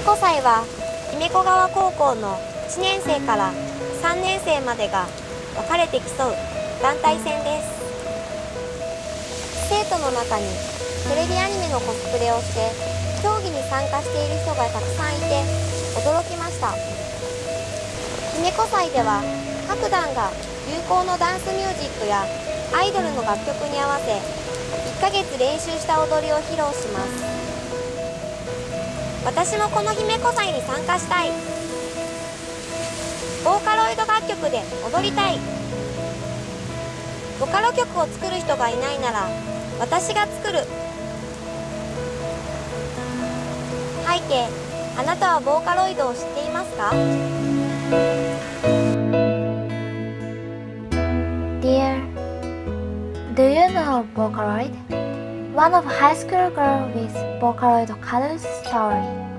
姫子祭は姫子川高校の1年生から3年生までが分かれて競う団体戦です。生徒の中にテレビアニメのコスプレをして競技に参加している人がたくさんいて驚きました。姫子祭では各団が流行のダンスミュージックやアイドルの楽曲に合わせ1ヶ月練習した踊りを披露します。私もこの姫子祭に参加したい。ボーカロイド楽曲で踊りたい。ボカロ曲を作る人がいないなら私が作る。背景、あなたはボーカロイドを知っていますか？ Dear, do you know Vocaloid? One of high school girl with Vocaloid colors story.